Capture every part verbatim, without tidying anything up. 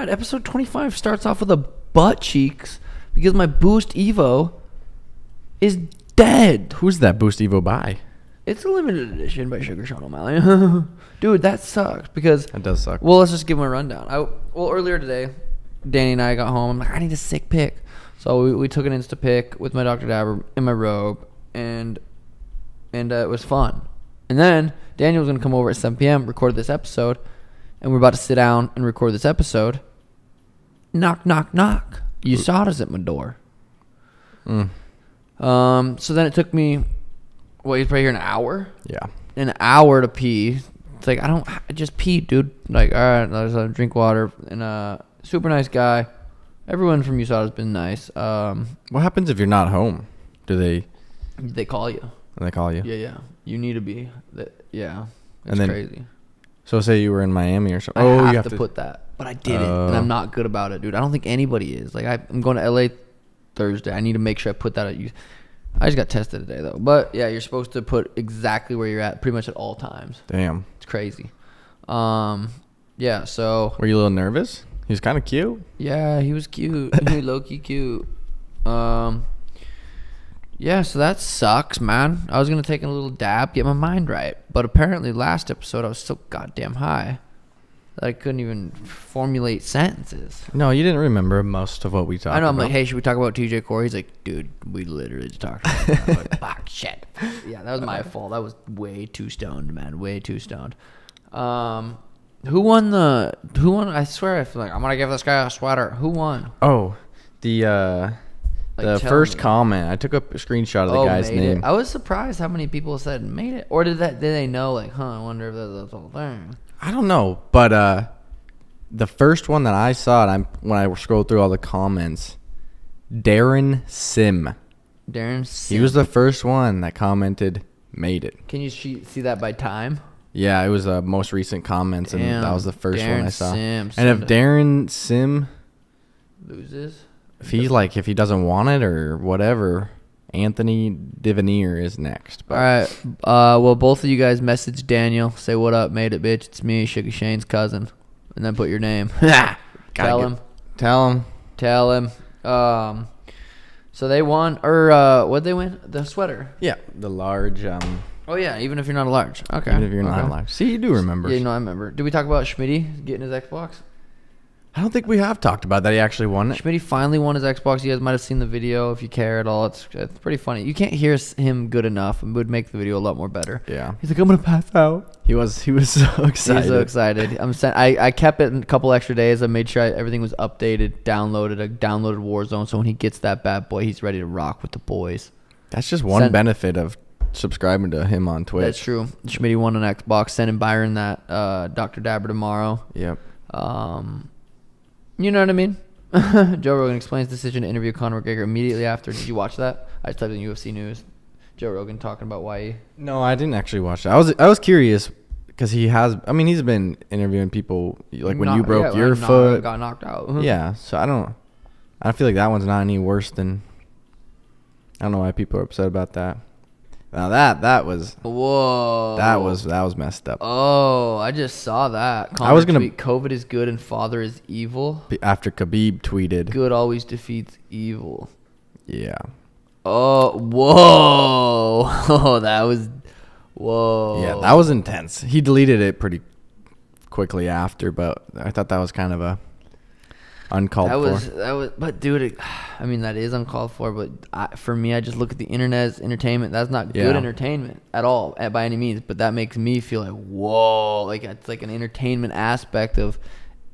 God, episode twenty-five starts off with a butt cheeks because my Boost Evo is dead. Who's that Boost Evo by? It's a limited edition by Sugar Sean O'Malley. Dude, that sucks because... That does suck. Well, let's just give him a rundown. I, well, earlier today, Danny and I got home. I'm like, I need a sick pic. So we, we took an Insta pic with my Doctor Dabber in my robe, and and uh, it was fun. And then Daniel was going to come over at seven p.m., record this episode, and we're about to sit down and record this episode. Knock, knock, knock. You saw us at my door. Mm. Um. So then it took me... Well, he's probably here an hour. Yeah, an hour to pee. It's like I don't I just pee, dude. Like, all right, let's uh, drink water. And uh, super nice guy. Everyone from U S A D has been nice. Um, what happens if you're not home? Do they? They call you. They call you. Yeah, yeah. You need to be. That, yeah, it's and then, crazy. So say you were in Miami or something. I oh, have you have to, to put that, but I didn't, uh, and I'm not good about it, dude. I don't think anybody is. Like, I, I'm going to L A Thursday. I need to make sure I put that at you. I just got tested today, though. But, yeah, you're supposed to put exactly where you're at pretty much at all times. Damn. It's crazy. Um, yeah, so. Were you a little nervous? He was kind of cute. Yeah, he was cute. He was low-key cute. Um, yeah, so that sucks, man. I was going to take a little dab, get my mind right. But apparently last episode I was so goddamn high that I couldn't even formulate sentences. No, you didn't remember most of what we talked about. I know. I'm about. like, hey, should we talk about T J Cory? He's like, dude, we literally just talked about that. I'm like, fuck, shit. Yeah, that was my fault. I was way too stoned, man. Way too stoned. Um, who won the... Who won? I swear, I feel like I'm going to give this guy a sweater. Who won? Oh, the... Uh, like, the first me. comment. I took a screenshot of the oh, guy's name. It. I was surprised how many people said made it. Or did that? Did they know, like, huh, I wonder if that's the whole thing. I don't know, but uh, the first one that I saw, and I when I scrolled through all the comments, Darren Sim. Darren Sim. He was the first one that commented, made it. Can you see that by time? Yeah, it was the uh, most recent comments, Damn. and that was the first Darren one I saw. Sim. And if Darren Sim loses, if he like if he doesn't want it or whatever, Anthony Divineer is next. But. All right. Uh, well, both of you guys message Daniel. Say, what up, made it, bitch. It's me, Sugar Shane's cousin. And then put your name. tell him. Tell him. Tell him. Um, so they won. Or uh, what did they win? The sweater. Yeah. The large. Um, oh, yeah. Even if you're not a large. Okay. Even if you're not a large. See, you do remember. Yeah, you know, I remember. Did we talk about Schmitty getting his Xbox? I don't think we have talked about that. He actually won it. Schmitty finally won his Xbox. You guys might have seen the video if you care at all. It's it's pretty funny. You can't hear him good enough, and would make the video a lot more better. Yeah. He's like, I'm gonna pass out. He was he was so excited. He was so excited. I'm sent, I I kept it in a couple extra days. I made sure I, everything was updated, downloaded. I downloaded Warzone, so when he gets that bad boy, he's ready to rock with the boys. That's just one sent, benefit of subscribing to him on Twitch. That's true. Schmitty won an Xbox. Sending Byron that uh, Doctor Dabber tomorrow. Yep. Um. You know what I mean? Joe Rogan explains decision to interview Conor McGregor immediately after. Did you watch that? I just typed in U F C news. Joe Rogan talking about why. No, I didn't actually watch that. I was I was curious because he has. I mean, he's been interviewing people like when not, you broke yeah, your like, foot, knocked, got knocked out. Yeah, so I don't. I feel like that one's not any worse than. I don't know why people are upset about that. Now that that was whoa that was that was messed up. Oh, I just saw that. Conor I was gonna tweet, COVID is good and father is evil. After Khabib tweeted, good always defeats evil. Yeah. Oh whoa! Oh, that was whoa. Yeah, that was intense. He deleted it pretty quickly after, but I thought that was kind of a uncalled that for. Was, that was, but dude, it, I mean that is uncalled for. But I, for me, I just look at the internet as entertainment. That's not yeah. good entertainment at all, at, by any means. But that makes me feel like whoa, like it's like an entertainment aspect of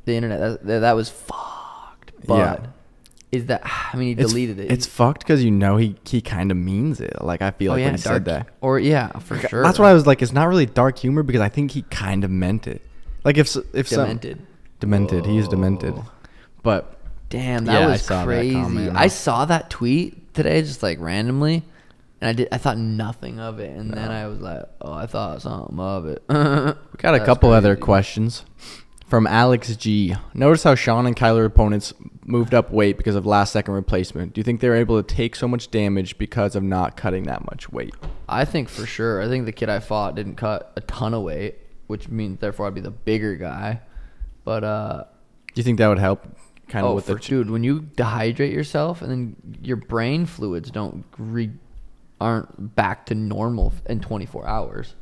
the internet. That, that was fucked. But yeah. is that? I mean, he it's, deleted it. It's fucked because you know he he kind of means it. Like I feel oh, like yeah, when he dark, said that, or yeah, for sure. That's what I was like. It's not really dark humor because I think he kind of meant it. Like if if demented, some, demented, whoa. he is demented. But damn, that yeah, was I crazy. That comment, I saw that tweet today, just like randomly, and I did. I thought nothing of it, and no. then I was like, "Oh, I thought something of it." We got That's a couple crazy. other questions from Alex G. Notice how Sean and Kyler opponents moved up weight because of last-second replacement. Do you think they were able to take so much damage because of not cutting that much weight? I think for sure. I think the kid I fought didn't cut a ton of weight, which means therefore I'd be the bigger guy, but uh. Do you think that would help? Kind of oh, with for, the dude, when you dehydrate yourself and then your brain fluids don't re aren't back to normal in twenty-four hours.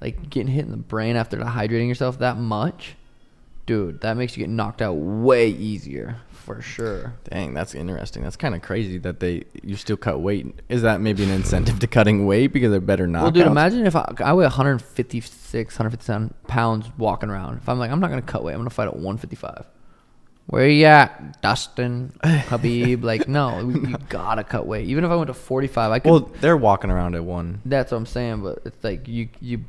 Like getting hit in the brain after dehydrating yourself that much, dude, that makes you get knocked out way easier for sure. Dang, that's interesting. That's kind of crazy that they you still cut weight. Is that maybe an incentive to cutting weight because they're better knockouts? Well, dude, imagine if I, I weigh one fifty-six, one fifty-seven pounds walking around. If I'm like, I'm not gonna cut weight, I'm gonna fight at one fifty-five. Where you at, Dustin, Khabib? Like, no, you no. gotta cut weight. Even if I went to forty-five, I could. Well, they're walking around at one. That's what I'm saying, but it's like you, you,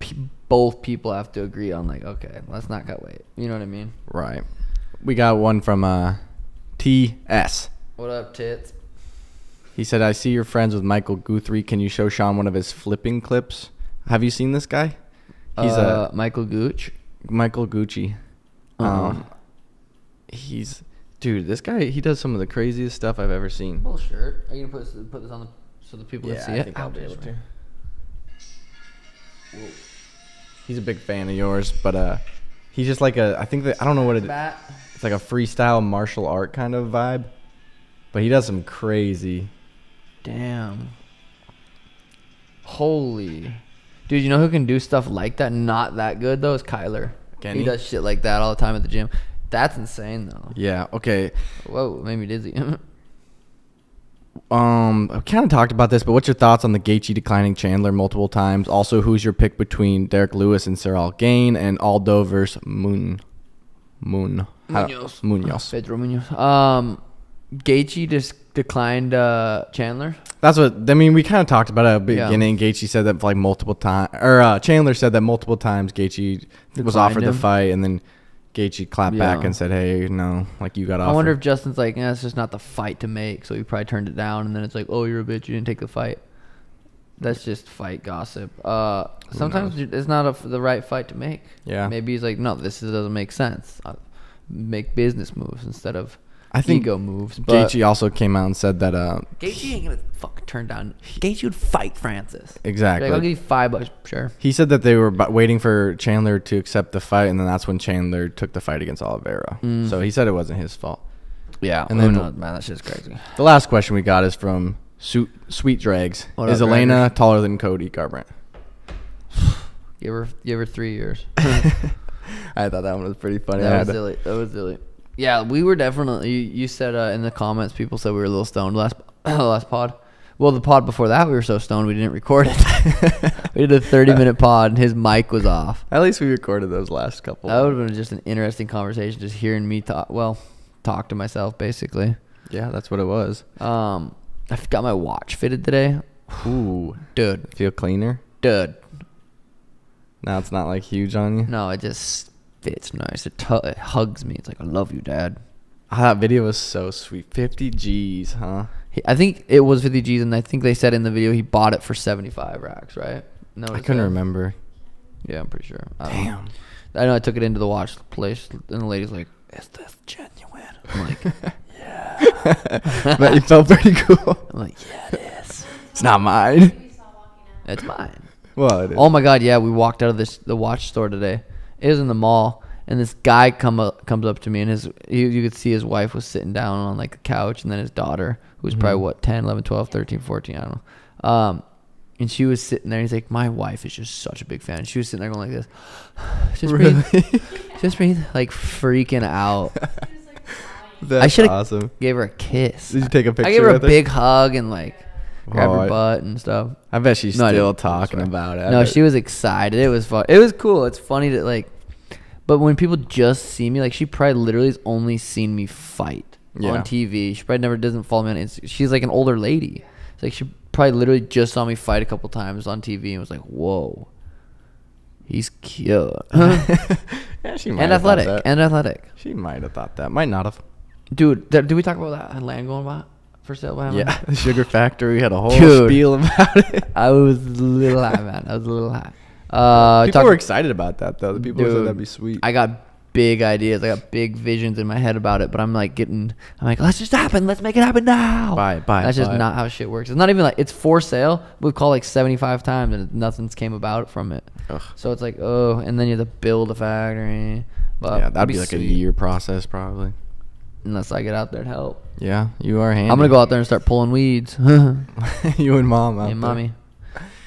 p both people have to agree on like, okay, let's not cut weight. You know what I mean? Right. We got one from uh, T S. What up, tits? He said, "I see you're friends with Michael Guthrie. Can you show Sean one of his flipping clips? Have you seen this guy? He's uh, a Michael Gooch. Michael Gucci. Um." um He's, dude, this guy, he does some of the craziest stuff I've ever seen. Well, sure. Are you going to put, put this on the, so the people yeah, can see I it? Yeah, I think I'll be able to. Whoa. He's a big fan of yours, but uh, he's just like a, I think that, I don't know what it is. It's like a freestyle martial art kind of vibe, but he does some crazy. Damn. Holy. Dude, you know who can do stuff like that? Not that good, though, is Kyler. Can he? He does shit like that all the time at the gym. That's insane, though. Yeah, okay. Whoa, made me dizzy. um, I kind of talked about this, but what's your thoughts on the Gaethje declining Chandler multiple times? Also, who's your pick between Derek Lewis and Cyril Gain and Aldo versus Moon? Moon. Munhoz. Munhoz. Pedro Munhoz. Um, Gaethje just declined uh, Chandler. That's what, I mean, we kind of talked about it at the beginning. Yeah. Gaethje said that like multiple times, or uh, Chandler said that multiple times Gaethje declined was offered him. the fight, and then Gaethje clapped yeah. back and said, "Hey, no, like you got off." I wonder if Justin's like, "Yeah, it's just not the fight to make," so he probably turned it down. And then it's like, "Oh, you're a bitch. You didn't take the fight." That's just fight gossip. Uh, sometimes it's not a, the right fight to make. Yeah, maybe he's like, "No, this doesn't make sense. I'll make business moves instead of I think ego moves." But Gaethje also came out and said that uh, Gaethje ain't gonna fuck turn down. Gaethje would fight Francis. Exactly. Like, I'll give you five bucks. Sure. He said that they were waiting for Chandler to accept the fight, and then that's when Chandler took the fight against Oliveira. Mm. So he said it wasn't his fault. Yeah. And then, knows, man, that shit's crazy. The last question we got is from Su Sweet Drags. What is up, Elena Draggers? Taller than Cody Garbrandt? Give her, give her three years. I thought that one was pretty funny. That was silly. That was silly. Yeah, we were definitely. You, you said uh, in the comments, people said we were a little stoned last last pod. Well, the pod before that, we were so stoned we didn't record it. We did a thirty minute pod, and his mic was off. At least we recorded those last couple. That would have been just an interesting conversation, just hearing me talk. Well, talk to myself basically. Yeah, that's what it was. Um, I got my watch fitted today. Ooh, dude, feel cleaner, dude. Now it's not like huge on you. No, it just. It's nice. It, t it hugs me. It's like, I love you, Dad. Oh, that video was so sweet. fifty G's, huh? He, I think it was fifty G's, and I think they said in the video he bought it for seventy-five racks, right? No, I couldn't that? remember. Yeah, I'm pretty sure. I Damn. Know. I know I took it into the watch place, and the lady's like, "Is this genuine?" I'm like, "Yeah." But it felt pretty cool. I'm like, "Yeah, it is." It's not mine. It's mine. Well, it is. Oh, my God, yeah. We walked out of this the watch store today. It was in the mall, and this guy come up, comes up to me, and his he, you could see his wife was sitting down on, like, a couch, and then his daughter, who was mm-hmm. probably, what, ten, eleven, twelve, thirteen, fourteen, I don't know. Um, and she was sitting there, and he's like, "My wife is just such a big fan." She was sitting there going like this. Just really? breathe. Just breathe. Like, freaking out. That's I awesome. Gave her a kiss. Did you take a picture I gave her a big it? hug and, like, grab oh, her butt and stuff. I bet she's no, still talking about it. No, she was excited. It was fun. It was cool. It's funny to like, but when people just see me, like she probably literally has only seen me fight yeah. on T V. She probably never doesn't follow me on Instagram. She's like an older lady. It's like she probably literally just saw me fight a couple times on T V and was like, "Whoa, he's cute." Yeah, she might and have athletic that. and athletic. She might have thought that. Might not have. Dude, did we talk about that land going by? For sale by yeah, the Sugar Factory had a whole Dude, spiel about it. I was a little high, man. I was a little high. Uh, people were excited about that, though. The people Dude, said that'd be sweet. I got big ideas. I got big visions in my head about it, but I'm like getting, I'm like, let's just happen. Let's make it happen now. Buy it, buy it. That's just buy not it. how shit works. It's not even like, it's for sale. We've called like seventy-five times and nothing's came about from it. Ugh. So it's like, oh, and then you have to build a factory. But yeah, that'd be like see. a year process probably. Unless I get out there and help. Yeah, you are handy. I'm going to go out there and start pulling weeds. You and mom out there. And mommy.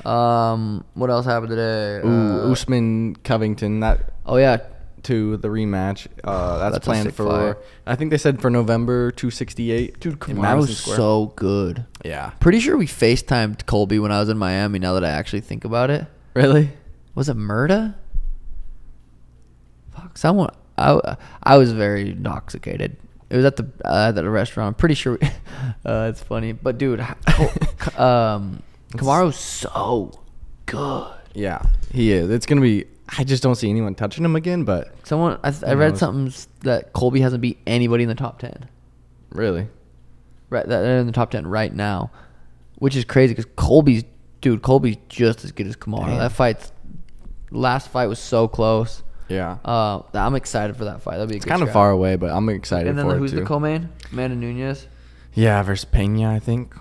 Um, what else happened today? Ooh, uh, Usman Covington. That, oh, yeah. To the rematch. Uh, that's, that's planned for, fight. I think they said for November, two sixty-eight. Dude, come on. That was so good. Yeah. Pretty sure we FaceTimed Colby when I was in Miami, now that I actually think about it. Really? Was it Murda? Fuck, someone. I, I was very intoxicated. It was at the uh, at a restaurant. I'm pretty sure. We, uh, it's funny, but dude, um, Kamaru's so good. Yeah, he is. It's gonna be. I just don't see anyone touching him again. But someone, I, I read something that Colby hasn't beat anybody in the top ten. Really? Right, they're in the top ten right now, which is crazy because Colby's dude. Colby's just as good as Kamaru. Damn. That fight's last fight was so close. Yeah, uh, I'm excited for that fight. That'd be a it's good kind of far away, but I'm excited. And then for the, who's it too. the co-main? Amanda Nunez. Yeah, versus Pena, I think.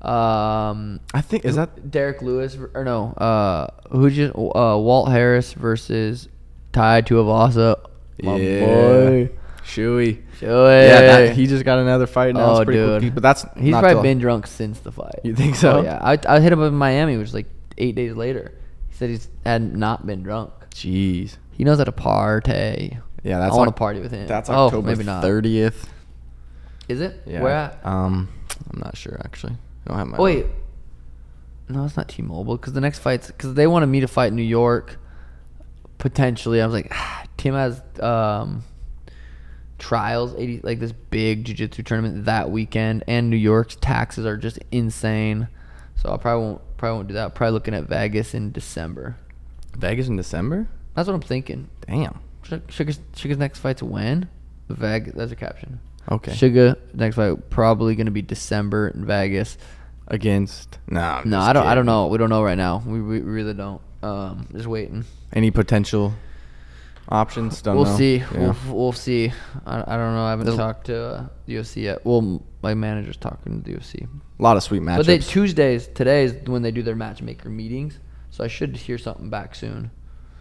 Um, I think is that Derek Lewis or no? Uh, who just uh Walt Harris versus Ty Tuivasa. My yeah. boy, Shuey. Shuey. Yeah, that, he just got another fight now. Oh, it's pretty dude, cool. But that's he's not probably till... been drunk since the fight. You think so? Oh, yeah, I I hit him up in Miami, which was like eight days later. He said he's had not been drunk. Jeez. He knows how to party. Yeah, that's I want to party with him. That's October oh, maybe not. thirtieth. Is it? Yeah. Where at? Um, I'm not sure actually. I don't have my. Oh, wait, no, it's not T-Mobile because the next fight's because they wanted me to fight in New York. Potentially, I was like, ah, Tim has um trials, eighty like this big jiu-jitsu tournament that weekend, and New York's taxes are just insane, so I probably won't probably won't do that. Probably looking at Vegas in December. Vegas in December. That's what I'm thinking. Damn. Sugar's, Sugar's next fight's when? Vegas. That's a caption. Okay. Sugar next fight probably going to be December in Vegas. Against? No. I'm no, I don't. Kidding. I don't know. We don't know right now. We, we really don't. Um, just waiting. Any potential options? Don't we'll know. See. Yeah. We'll, we'll see. I, I don't know. I haven't There's talked to uh, the U F C yet. Well, my manager's talking to the U F C. A lot of sweet matchups. But they, Tuesdays, today is when they do their matchmaker meetings, so I should hear something back soon.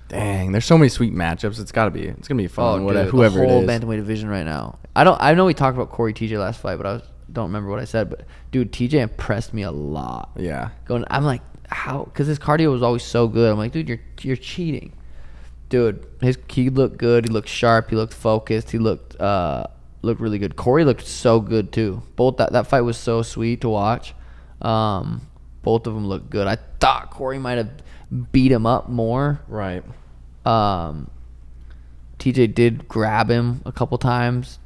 Dang, there's so many sweet matchups. It's gotta be. It's gonna be fun. Oh, whatever, dude, whoever the whole it is. Bantamweight division right now. I don't. I know we talked about Cory T J last fight, but I was, don't remember what I said. But dude, T J impressed me a lot. Yeah. Going, I'm like, how? Because his cardio was always so good. I'm like, dude, you're you're cheating. Dude, his he looked good. He looked sharp. He looked focused. He looked uh looked really good. Cory looked so good too. Both that that fight was so sweet to watch. Um, both of them looked good. I thought Cory might have beat him up more. Right. Um, T J did grab him a couple times.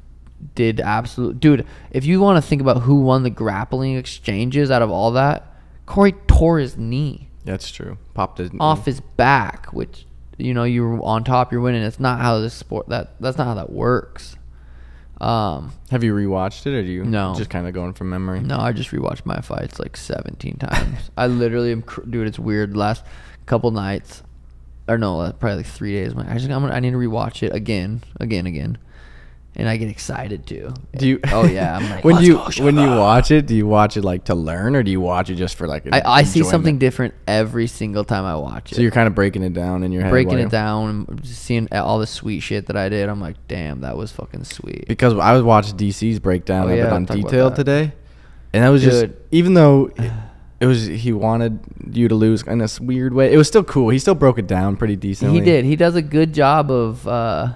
Did absolute dude. If you want to think about who won the grappling exchanges out of all that, Cory tore his knee. That's true. Popped his knee off his back, which you know you're on top, you're winning. It's not how this sport that that's not how that works. Um, have you rewatched it, or do you no just kind of going from memory? No, I just rewatched my fights like seventeen times. I literally am, dude. It's weird. Last couple nights. Or no, probably like three days. I just I'm gonna, I need to rewatch it again, again, again, and I get excited too. Do you? Oh yeah. I'm like, when you when you watch it, do you watch it like to learn, or do you watch it just for like? I, I see something different every single time I watch it. So you're kind of breaking it down in your head. Breaking it down, and seeing all the sweet shit that I did. I'm like, damn, that was fucking sweet. Because I was watching D C's breakdown of it on detail today, and that was just even though. It, It was he wanted you to lose in this weird way. It was still cool. He still broke it down pretty decently. He did. He does a good job of uh,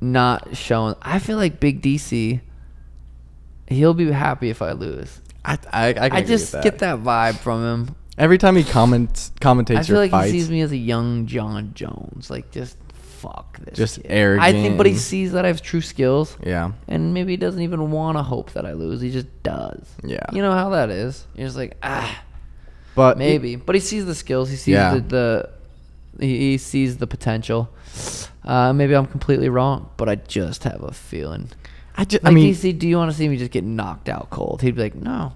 not showing. I feel like Big D C. He'll be happy if I lose. I I, I, can I just that. get that vibe from him every time he comments commentates. I feel your like fights. He sees me as a young John Jones, like just fuck this, just kid. arrogant. I think, but he sees that I have true skills. Yeah, and maybe he doesn't even want to hope that I lose. He just does. Yeah, you know how that is. You're just like ah, but maybe. He, but he sees the skills. He sees yeah. the, the he, he sees the potential. Uh, maybe I'm completely wrong, but I just have a feeling. I just. Like, I mean, D C, do you want to see me just get knocked out cold? He'd be like, no.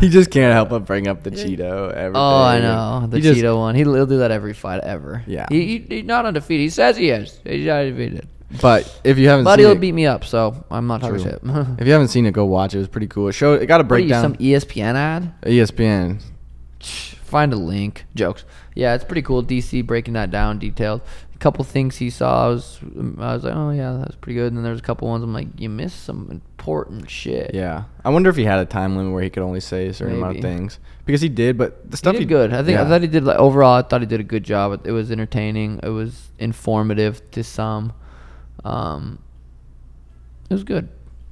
He just can't help but bring up the Cheeto. Everything. Oh, I know the he Cheeto just, one. He'll do that every fight ever. Yeah, he, he, he's not undefeated. He says he is. He's not undefeated. But if you haven't, but seen he'll it, beat me up. So I'm not talking shit. If you haven't seen it, go watch it. It was pretty cool. It showed. It got a breakdown. What are you, some E S P N ad. E S P N. Find a link. Jokes. Yeah, it's pretty cool. D C breaking that down detailed. A couple things he saw, I was, I was like, oh, yeah, that's pretty good. And then there's a couple ones I'm like, you missed some important shit. Yeah. I wonder if he had a time limit where he could only say a certain Maybe. amount of things. Because he did, but the stuff he did. He did good. I think yeah. I thought he did, like, overall, I thought he did a good job. It, it was entertaining. It was informative to some. Um, it was good.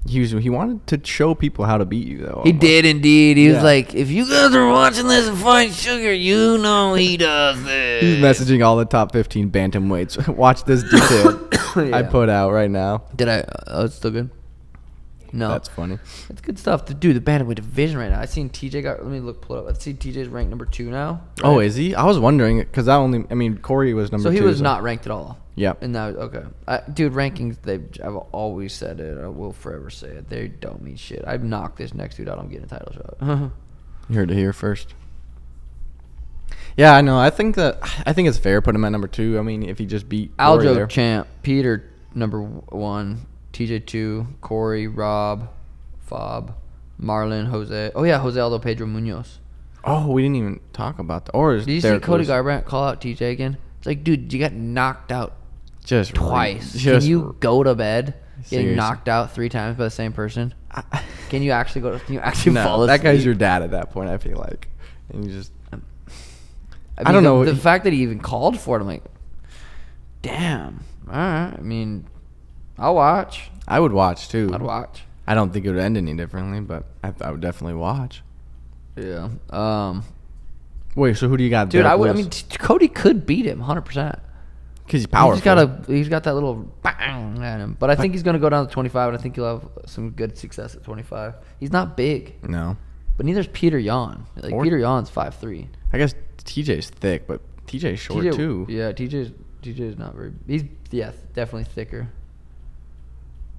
He was, he wanted to show people how to beat you, though. He did, indeed. He yeah. was like, if you guys are watching this and find Sugar, you know he does this. He's messaging all the top fifteen bantamweights. Watch this detail yeah. I put out right now. Did I? Oh, it's still good? No. That's funny. It's good stuff. Dude, the bantamweight division right now. I seen T J got, let me look, pull it up. I seen T J's ranked number two now. Right? Oh, is he? I was wondering, because I only, I mean, Cory was number two. So he two, was so. not ranked at all. Yep. And that was, okay. I, dude, rankings, they've, I've always said it. I will forever say it. They don't mean shit. I've knocked this next dude out. I'm getting a title shot. You heard it here first. Yeah, I know. I think that I think it's fair. Put him at number two. I mean, if he just beat Aldo Corey there. Champ, Peter number one, T J two, Corey, Rob, Fob, Marlon, Jose. Oh yeah, Jose Aldo, Pedro Munhoz. Oh, we didn't even talk about that. Or is did you see Cody Garbrandt call out T J again? It's like, dude, you got knocked out. Just twice. Just can you go to bed getting seriously. knocked out three times by the same person? I, can you actually go? To, can you actually no, fall asleep? That guy's your dad at that point. I feel like, and you just. I, mean, I don't the, know the fact that he even called for it. I'm like, damn. All right. I mean, I'll watch. I would watch too. I'd watch. I don't think it would end any differently, but I, I would definitely watch. Yeah. Um. Wait. So who do you got, dude? Derek I would. Lewis? I mean, t Cody could beat him one hundred percent. Because he's powerful. He's got, a, he's got that little bang at him. But I think he's going to go down to twenty-five, and I think he'll have some good success at twenty-five. He's not big. No. But neither's Peter Yan. Like, or, Peter Yan's five three. I guess T J's thick, but T J's short, T J, too. Yeah, T J's T J's not very – he's, yeah, definitely thicker.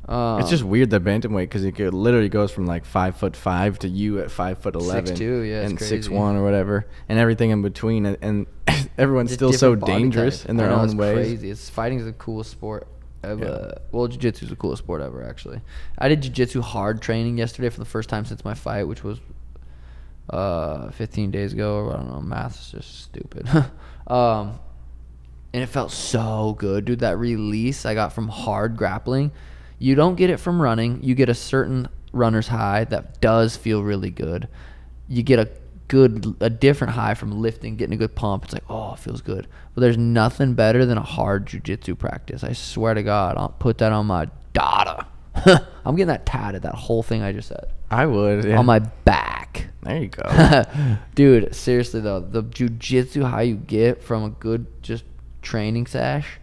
Um, it's just weird, the bantamweight, because it literally goes from, like, five foot five to you at five foot eleven. six two, yeah, and six one or whatever, and everything in between, and, and – everyone's still so dangerous in their own ways. It's crazy. It's, fighting's the coolest sport ever. Yeah. Well, jiu-jitsu's the coolest sport ever, actually. I did jiu-jitsu hard training yesterday for the first time since my fight, which was uh, fifteen days ago. Or I don't know. Math's just stupid. um, and it felt so good, dude. That release I got from hard grappling, you don't get it from running. You get a certain runner's high that does feel really good. You get a good a different high from lifting, getting a good pump. It's like, oh, it feels good. But there's nothing better than a hard jiu-jitsu practice. I swear to God, I'll put that on my daughter. I'm getting that tatted, that whole thing I just said. I would. Yeah. On my back. There you go. Dude, seriously, though, the jiu-jitsu high you get from a good just training sesh,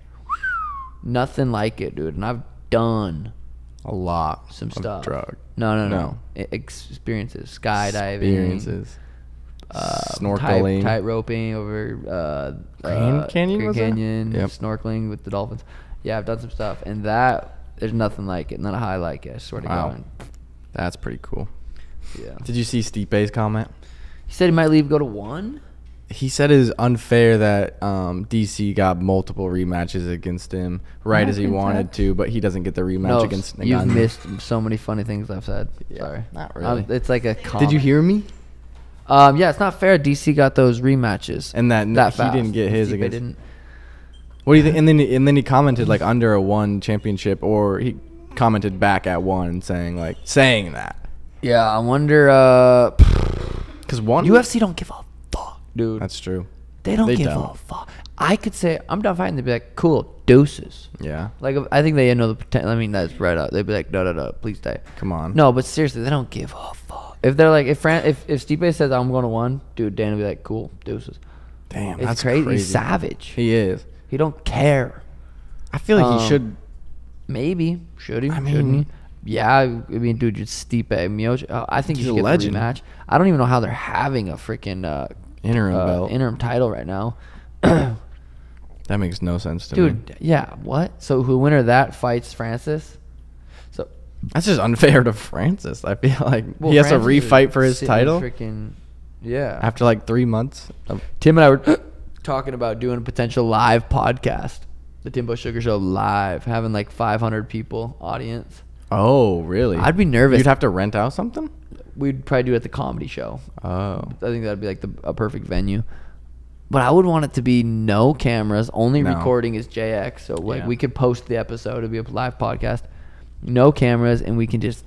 nothing like it, dude. And I've done a lot some of stuff. Drug. No, no, no. no. Experiences. Skydiving. Experiences. Uh, snorkeling, tight, tight roping over uh, Grand uh, Canyon, Grand Canyon yep. snorkeling with the dolphins. Yeah, I've done some stuff, and that there's nothing like it, not a high like it. I swear to wow. God, that's pretty cool. Yeah. Did you see Stipe's comment? He said he might leave, go to ONE. He said it's unfair that um, D C got multiple rematches against him, right no, as he wanted that. to, but he doesn't get the rematch no, against. You've Nagano. missed so many funny things I've said. Yeah, sorry, not really. Um, it's like a. Comment. Did you hear me? Um, yeah, it's not fair. D C got those rematches, and that, that he fast. didn't get his Stipe against. Didn't. What do you think? And then and then he commented like under a ONE championship, or he commented back at ONE saying like saying that. Yeah, I wonder. Because uh, ONE U F C don't give a fuck, dude. That's true. They don't they give don't. a fuck. I could say I'm done fighting. They'd be like, cool, deuces. Yeah. Like I think they know the potential. I mean, that's right up. They'd be like, no, no, no, please die. Come on. No, but seriously, they don't give a fuck. If they're like, if Fran, if, if Stipe says I'm going to ONE, dude, Dan will be like, cool, deuces. Damn, it's that's crazy. crazy. He's savage. He is. He don't care. I feel like um, he should. Maybe should he? I mean, Shouldn't he? Yeah. I mean, dude, it's Stipe Miocic. Uh, I think he's he should a legend. Get the rematch. I don't even know how they're having a freaking uh, interim uh, belt. interim title right now. That makes no sense to dude, me. Dude, yeah. What? So who winner that fights Francis? That's just unfair to Francis. I feel like well, he has Francis to refight for his title. Freaking, yeah. After like three months, of Tim and I were talking about doing a potential live podcast, the Timbo Sugar Show live, having like five hundred people audience. Oh, really? I'd be nervous. You'd have to rent out something. we'd probably do it at the comedy show. Oh. I think that'd be like the, a perfect venue. But I would want it to be no cameras. Only no. recording is J X. So like yeah. we could post the episode. It'd be a live podcast. No cameras, and we can just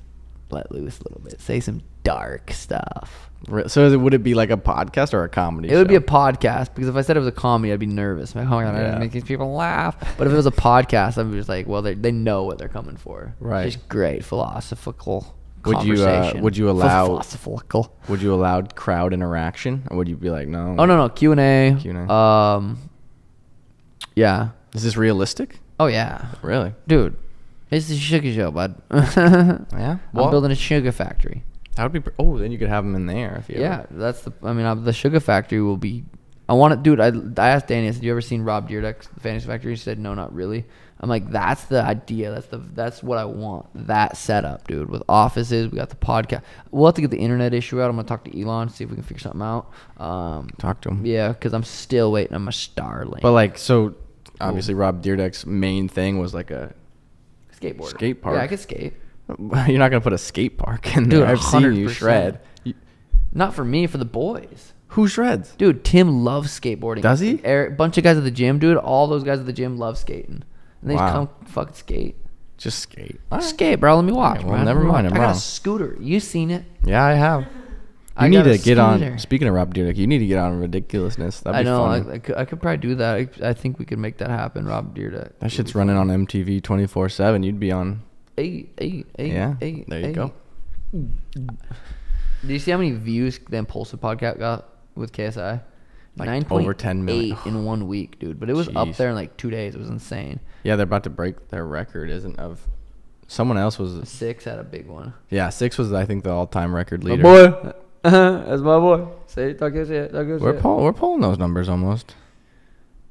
let loose a little bit. Say some dark stuff. So would it be like a podcast or a comedy It show? Would be a podcast, because if I said it was a comedy, I'd be nervous. Like, oh my God, yeah. I make these people laugh. But if it was a podcast, I'd be just like, well, they they know what they're coming for. Right. Just great philosophical would conversation. You, uh, would you allow philosophical? Would you allow crowd interaction? Or would you be like, no? Oh no no Q and A. Q and A. Um. Yeah. Is this realistic? Oh yeah. Really, dude. It's the sugar show, bud. Yeah. Well, I'm building a sugar factory. That would be. Oh, then you could have them in there. If you yeah, ever. That's the. I mean, I, the sugar factory will be. I want it, dude. I, I asked Danny. I said, "You ever seen Rob Dyrdek's Fantasy Factory?" He said, "No, not really." I'm like, "That's the idea. That's the. That's what I want. That setup, dude. With offices, we got the podcast. We'll have to get the internet issue out. I'm gonna talk to Elon, see if we can figure something out. Um, talk to him. Yeah, because I'm still waiting on my Starlink. But like, so obviously, ooh. Rob Dyrdek's main thing was like a skateboard, skate park. Yeah, I could skate. You're not gonna put a skate park in there. Dude, I've seen you shred. Not for me, for the boys. Who shreds? Dude, Tim loves skateboarding. Does he? A bunch of guys at the gym, dude. All those guys at the gym love skating, and they wow. just come fucking skate. Just skate. Right. Skate, bro. Let me watch. Yeah, well, bro. Never mind. I'm I got wrong. a scooter. You seen it? Yeah, I have. You I need to get on. Speaking of Rob Dyrdek, you need to get on ridiculousness. That'd I be know. Fun. I, I, could, I could probably do that. I, I think we could make that happen, Rob Dyrdek. That shit's running on M T V twenty-four seven. You'd be on. Hey, hey, hey, yeah, hey, there you hey. go. Did you see how many views the Impulsive podcast got with K S I? Like Nine over ten million in one week, dude. But it was Jeez. up there in like two days. It was insane. Yeah, they're about to break their record, isn't of someone else was six had a big one. Yeah, six was I think the all-time record leader. My boy, that's my boy. Say talk good shit, talk good We're shit. Pull, we're pulling those numbers almost.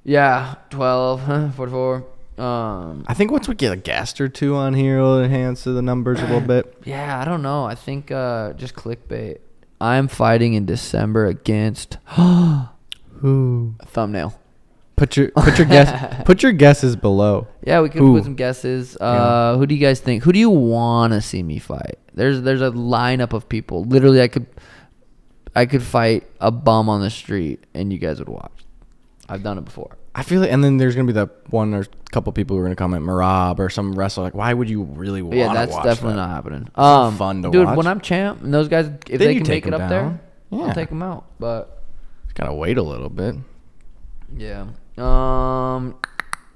Yeah, twelve, huh, forty-four. Um, I think once we get a guest or two on here, it'll enhance the numbers a little bit. Yeah, I don't know. I think uh, just clickbait. I'm fighting in December against who? Thumbnail. Put your put your guess. Put your guesses below. Yeah, we could who? put some guesses. Uh, yeah. Who do you guys think? Who do you want to see me fight? There's there's a lineup of people. Literally, I could I could fight a bum on the street, and you guys would watch. I've done it before. I feel like, and then there's going to be that one or couple people who are going to comment Marab or some wrestler. Like, why would you really want to watch that? Yeah, that's definitely that? not happening. Um, fun to dude, watch. Dude, when I'm champ and those guys, if then they can take make it up down. there, yeah. I'll take them out. But just got to wait a little bit. Yeah. Um,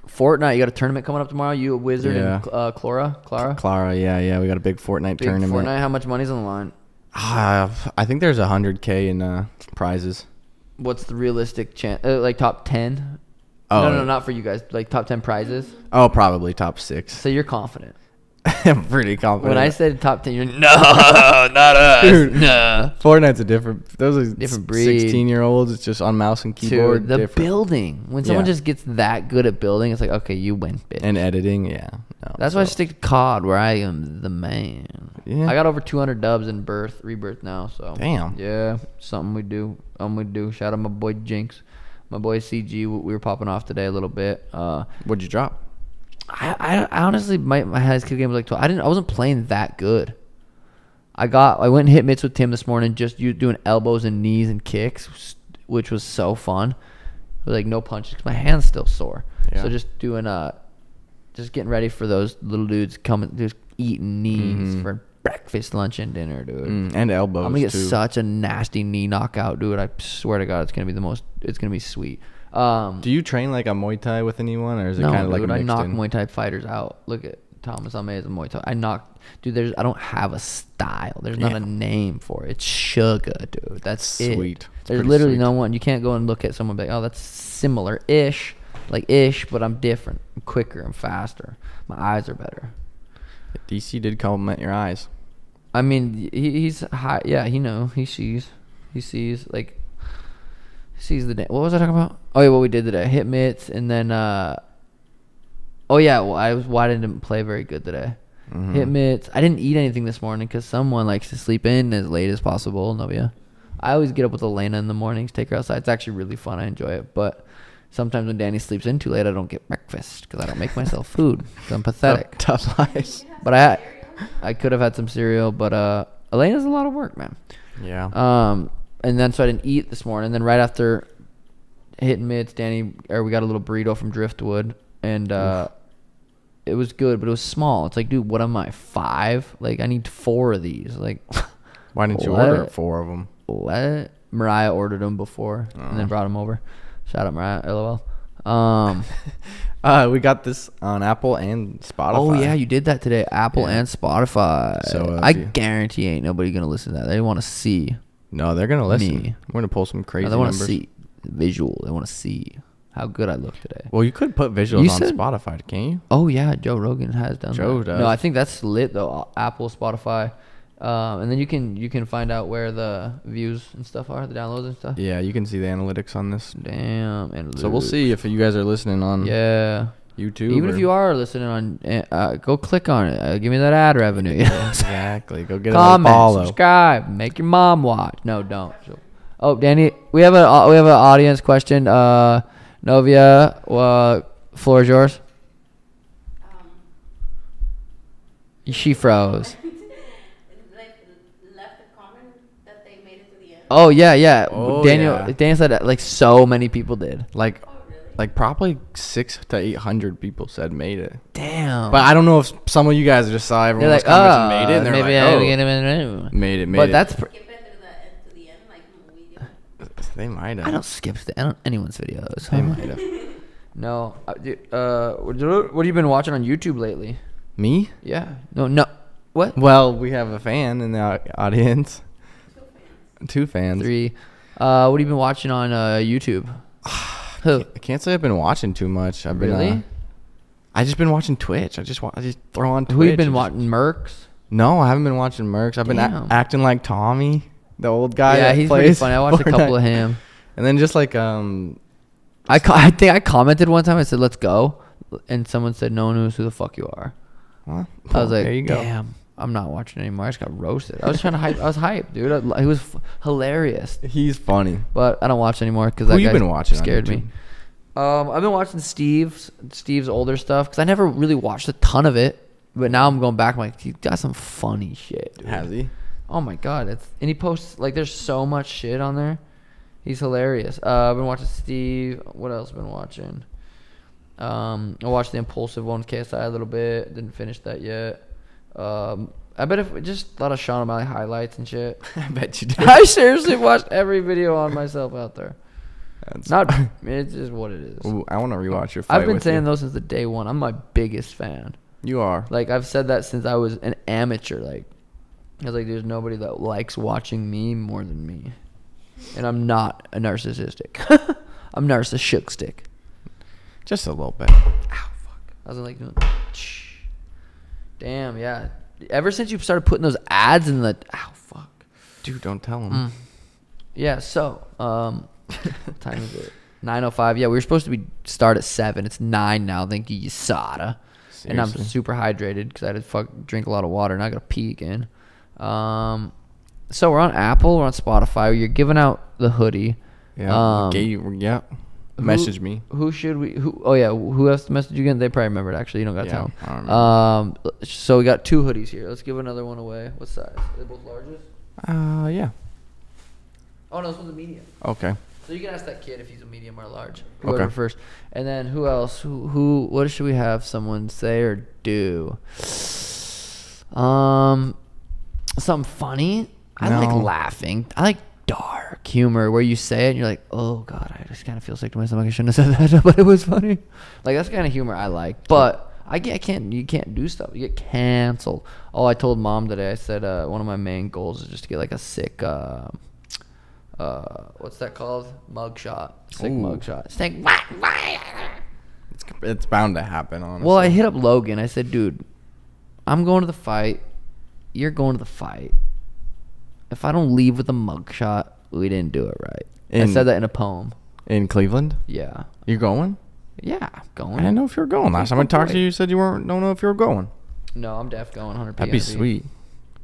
Fortnite, you got a tournament coming up tomorrow? You, a Wizard, yeah. and uh, Clara? Clara? Clara, yeah, yeah. We got a big Fortnite big tournament. Fortnite, how much money's on the line? Uh, I think there's one hundred K in uh, prizes. What's the realistic chance? Uh, like top ten? Oh. No, no, not for you guys. Like top ten prizes. Oh, probably top six. So you're confident. I'm pretty confident. When I said top ten, you're no, not us. Dude, no. Fortnite's a different. Those are different breed. sixteen year olds. It's just on mouse and keyboard. Dude, the different. building. When someone yeah. just gets that good at building, it's like okay, you win, bitch. And editing, yeah. No, That's so. why I stick to C O D, where I am the man. Yeah. I got over two hundred dubs in birth, rebirth now. So damn. Yeah, something we do. Um, we do. Shout out my boy Jinx. My boy C G, we were popping off today a little bit. Uh, What'd you drop? I, I, I honestly, my my highest kill game was like twelve. I didn't, I wasn't playing that good. I got, I went and hit mitts with Tim this morning, just you doing elbows and knees and kicks, which was so fun. It was like no punches because my hand's still sore. Yeah. So just doing, uh, just getting ready for those little dudes coming, just eating knees mm-hmm. for breakfast, lunch, and dinner, dude. Mm, and elbows. I'm gonna get too. such a nasty knee knockout, dude. I swear to God, it's gonna be the most. It's gonna be sweet. Um, Do you train like a Muay Thai with anyone, or is it no, kind of like a mixed I knock in? Muay Thai fighters out. Look at Thomas Almeida as a Muay Thai. I knock, dude. There's. I don't have a style. There's yeah. not a name for it. It's sugar, dude. That's sweet. It. There's literally sweet. no one. You can't go and look at someone and be like, oh, that's similar ish, like ish, but I'm different. I'm quicker. I'm faster. My eyes are better. D C did compliment your eyes. I mean, he, he's high. Yeah, he know. He sees. He sees. Like, he sees the day. What was I talking about? Oh, yeah, what we did today. Hit mitts, and then, uh, oh, yeah, well, I was why I didn't play very good today. Mm-hmm. Hit mitts. I didn't eat anything this morning because someone likes to sleep in as late as possible. No, yeah. I always get up with Elena in the mornings, take her outside. It's actually really fun. I enjoy it, but sometimes when Danny sleeps in too late, I don't get breakfast because I don't make myself food. I'm pathetic. Tough life. But I... I could have had some cereal, but uh, Elena's a lot of work, man. Yeah. Um, and then so I didn't eat this morning. And then right after hitting mitts, Danny, or we got a little burrito from Driftwood, and uh, it was good, but it was small. It's like, dude, what am I, five? Like, I need four of these. Like, why didn't you what? order four of them? What? Mariah ordered them before uh. and then brought them over. Shout out Mariah, L O L. Um, uh, we got this on Apple and Spotify. Oh yeah, you did that today. Apple yeah. and Spotify. So uh, I you. guarantee ain't nobody gonna listen to that. They want to see. No, they're gonna listen. Me. We're gonna pull some crazy. No, they want to see visual. They want to see how good I look today. Well, you could put visuals you on said, Spotify, can't you? Oh yeah, Joe Rogan has done. Joe that. does. No, I think that's lit though. Apple, Spotify. Um, and then you can you can find out where the views and stuff are, the downloads and stuff. Yeah, you can see the analytics on this. Damn. Analytics. So we'll see if you guys are listening on yeah. YouTube. Even if you are listening on, uh, go click on it. Uh, give me that ad revenue. Exactly. Go get Comment, a follow. Comment, subscribe, make your mom watch. No, don't. Oh, Danny, we have a we have an audience question. Uh, Novia, uh, floor is yours. Um. She froze. Oh yeah, yeah. Oh, Daniel, yeah. Daniel said that, like so many people did. Like, oh, really? Like probably six to eight hundred people said made it. Damn. But I don't know if some of you guys just saw everyone like, oh, made it. And they're maybe like, I oh, get him in made it. Made but it. But that's. Pr- they might have. I don't skip the, I don't, anyone's videos. They might have. No, uh, what have you been watching on YouTube lately? Me? Yeah. No, no. What? Well, we have a fan in the audience. Two fans. Three. Uh, what have you been watching on uh, YouTube? Who? I can't say I've been watching too much. I've been really. Uh, I just been watching Twitch. I just wa- I just throw on Twitch. Who you been watching? Mercs? No, I haven't been watching Mercs. I've Damn. been a- acting like Tommy, the old guy. Yeah, he's pretty funny. I watched Fortnite. a couple of him. And then just like um, I co- I think I commented one time. I said let's go, and someone said no one knows who the fuck you are. Huh? I was like, there you go. Damn. I'm not watching anymore. I just got roasted. I was trying to hype. I was hyped, dude. I, he was f- hilarious. He's funny, but I don't watch anymore because that guy been watching scared me. Um, I've been watching Steve's Steve's older stuff because I never really watched a ton of it, but now I'm going back. I'm like, he's got some funny shit. Dude. Has he? Oh my god! It's and he posts like there's so much shit on there. He's hilarious. Uh, I've been watching Steve. What else have I been watching? Um, I watched the Impulsive one, K S I a little bit. Didn't finish that yet. Um, I bet if just a lot of Sean O'Malley highlights and shit. I bet you did. I seriously watched every video on myself out there. That's not. It's just what it is. Ooh, I want to rewatch your fight. I've been with saying you. those since the day one. I'm my biggest fan. You are. Like I've said that since I was an amateur. Like I was like, there's nobody that likes watching me more than me, and I'm not a narcissistic. I'm narcissistic. Just a little bit. Ow, fuck. I was like. Shh. Damn, yeah. Ever since you started putting those ads in the... Ow, fuck. Dude, don't tell them. Mm. Yeah, so... Um, what time is it? nine oh five Yeah, we were supposed to be start at seven It's nine now. Thank you, Yasada. And I'm super hydrated because I had to fuck, drink a lot of water. Now I got to pee again. Um, so we're on Apple. We're on Spotify. You're giving out the hoodie. Yeah. Um, gay, yeah. Who, message me. Who should we? Who? Oh yeah, who has to message you again? They probably remembered. Actually, you don't got to yeah, tell them. Um, so we got two hoodies here. Let's give another one away. What size? Are they both larges? Uh, yeah. Oh no, this one's a medium. Okay. So you can ask that kid if he's a medium or large. Whoever okay. first. And then who else? Who? Who? What should we have someone say or do? Um, something funny. I no. like laughing. I like. Dark humor where you say it and you're like, oh god, I just kind of feel sick to my stomach. I shouldn't have said that, but it was funny. Like that's the kind of humor I like. But I, get, I can't. You can't do stuff. You get canceled. Oh, I told mom today. I said uh, one of my main goals is just to get like a sick. Uh, uh, what's that called? Mugshot. Sick Ooh. mugshot. It's like, wah, wah. It's it's bound to happen. Honestly. Well, I hit up Logan. I said, dude, I'm going to the fight. You're going to the fight. If I don't leave with a mugshot, we didn't do it right. In, I said that in a poem. In Cleveland? Yeah. You going? Yeah, I'm going. I didn't know if you were going. Last time I talked to you, you said you weren't. Don't know if you were going. No, I'm deaf going. one hundred percent That'd be sweet.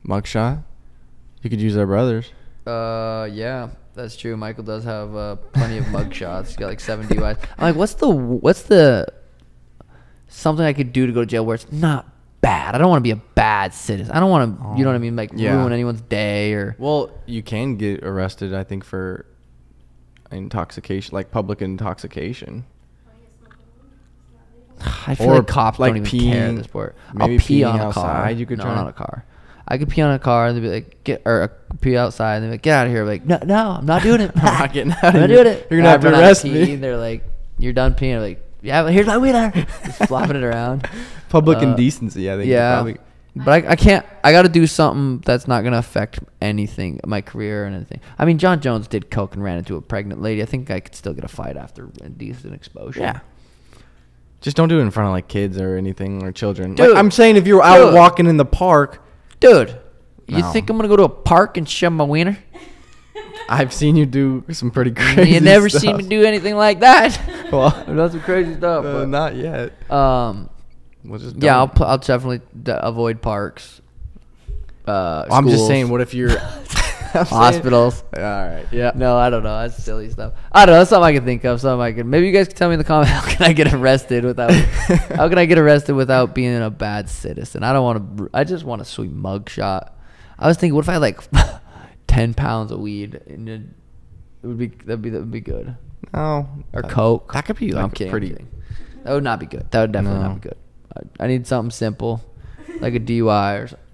Mugshot. You could use our brothers. Uh, yeah, that's true. Michael does have uh, plenty of mugshots. He's got like seven D U Is. I'm like, what's the what's the something I could do to go to jail where it's not bad. I don't want to be a bad citizen. I don't want to, oh, you know what I mean, like yeah. ruin anyone's day or. Well, you can get arrested, I think, for intoxication, like public intoxication. I feel or like cops like don't peeing, even care at this sport. I'll pee on a car. You could no, try not on a car. I could pee on a car and they'd be like, get or pee outside and they'd be like, get out of here. I'm like, no, no, I'm not doing it. I'm not getting out. I'm not doing it. You're gonna have to arrest me. They're like, you're done peeing. I'm like, yeah, but here's my wiener. Just flopping it around. Public uh, indecency, I think. Yeah, but I, I can't. I got to do something that's not gonna affect anything, my career or anything. I mean, John Jones did coke and ran into a pregnant lady. I think I could still get a fight after indecent exposure. Yeah. Just don't do it in front of like kids or anything or children. Dude, like, I'm saying if you're out dude. walking in the park, dude, no. you think I'm gonna go to a park and shove my wiener? I've seen you do some pretty crazy. You never stuff. seen me do anything like that. Well, I've done some crazy stuff. Uh, but, not yet. Um, we'll just yeah, I'll, I'll definitely d avoid parks. Uh, I'm schools. just saying, what if you're hospitals? All right. Yeah. No, I don't know. That's silly stuff. I don't know. That's something I can think of. Something I could. Maybe you guys can tell me in the comments. How can I get arrested without? How can I get arrested without being a bad citizen? I don't want to. I just want a sweet mugshot. I was thinking, what if I had like ten pounds of weed? And it would be that'd be that'd be good. No. Or that, coke. That could be. Like I'm kidding, pretty. I'm kidding. That would not be good. That would definitely no. not be good. I, I need something simple, like a D U I or something.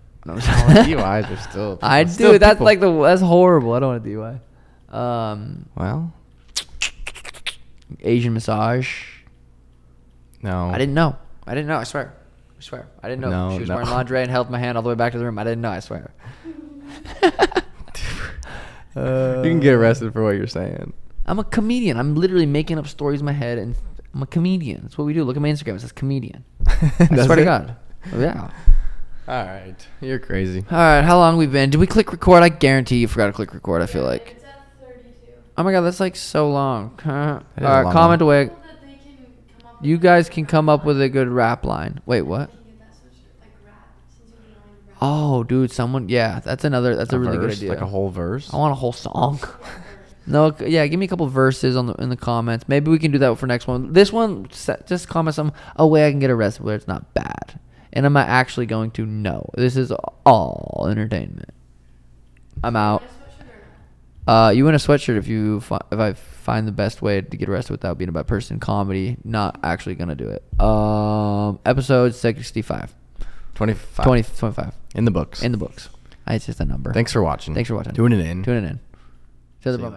D U Is are still. I do. That's people. like the. That's horrible. I don't want a D U I. Um. Well. Asian massage. No. I didn't know. I didn't know. I swear. I swear. I didn't know. No, she was no. wearing lingerie and held my hand all the way back to the room. I didn't know. I swear. uh, you can get arrested for what you're saying. I'm a comedian. I'm literally making up stories in my head, and I'm a comedian. That's what we do. Look at my Instagram. It says comedian. I swear it? to God. Oh, yeah. All right, you're crazy. All right, how long we been? Did we click record? I guarantee you forgot to click record. I feel yeah, like. It's at thirty-two. Oh my God, that's like so long. All right, long comment one. away. You guys can come up with a good rap line. Wait, what? Oh, dude, someone. Yeah, that's another. That's a, a really verse, good idea. Like a whole verse. I want a whole song. No, yeah, give me a couple verses on the in the comments. Maybe we can do that for next one. This one, just comment some a way I can get arrested where it's not bad. And am I actually going to? No. This is all entertainment. I'm out. Uh, you win a sweatshirt if you fi if I find the best way to get arrested without being a bad person. Comedy, not actually gonna do it. Um, episode sixty-five. Twenty-five. Twenty. Twenty-five. In the books. In the books. It's just a number. Thanks for watching. Thanks for watching. Tuning in. Tuning in. See you.